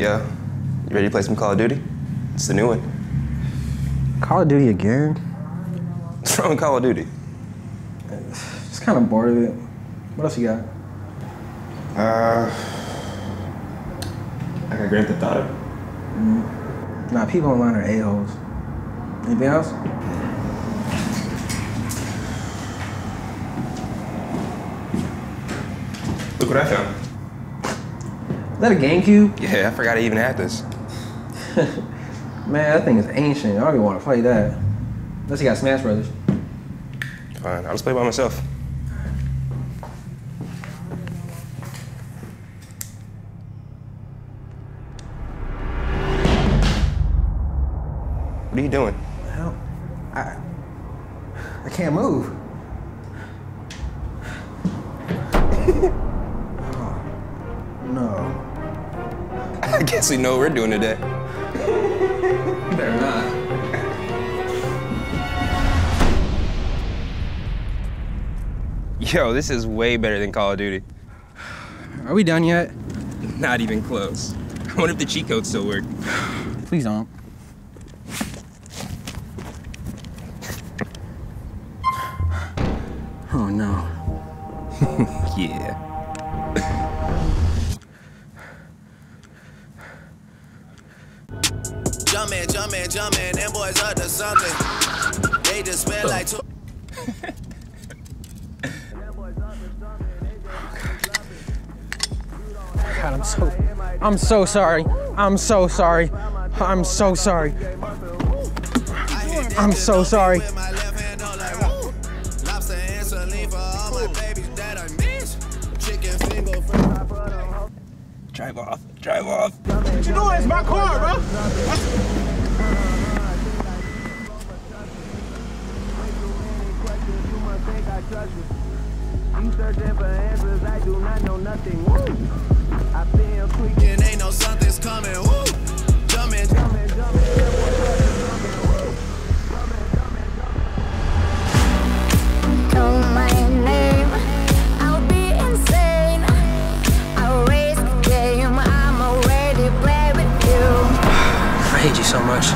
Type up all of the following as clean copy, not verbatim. Yo, you ready to play some Call of Duty? It's the new one. Call of Duty again? What's wrong with Call of Duty? Just kind of bored of it. What else you got? I got Grand Theft Auto. Nah, people online are a-holes. Anything else? Look what I found. Is that a GameCube? Yeah, I forgot I even had this. Man, that thing is ancient. I don't even want to play that. Unless you got Smash Brothers. Fine, I'll just play by myself. What are you doing? I can't move. No. I guess we know what we're doing today. Better not. Yo, this is way better than Call of Duty. Are we done yet? Not even close. I wonder if the cheat codes still work. Please don't. Oh no. Yeah. Jumpin', them boys up to something. They just spent like two. God, I'm so sorry. I'm so sorry. I'm so sorry. I'm so sorry. Drive off. Drive off. What you doing? It's my car, bro. You searching for answers, I do not know nothing. I feel tweaking, ain't no something's coming. Jumping. Call my name. I'll be insane. I'll raise the game. I'm already playing with you. I hate you so much.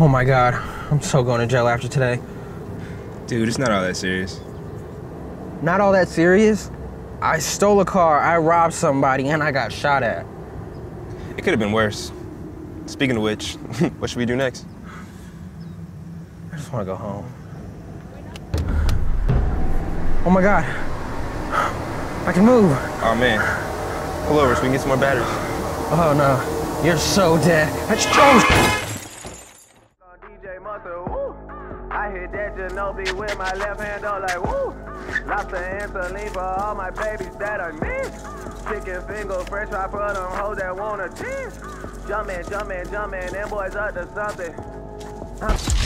Oh my God, I'm so going to jail after today. Dude, it's not all that serious. Not all that serious? I stole a car, I robbed somebody, and I got shot at. It could have been worse. Speaking of which, what should we do next? I just want to go home. Oh my God, I can move. Oh man, pull over so we can get some more batteries. Oh no, you're so dead. That's true. I hit that Ginobili with my left hand, all like woo. Lobster and saline for all my babies that I miss. Chicken finger, french fry for them hoes that wanna cheese. Jumpin', them boys up to something.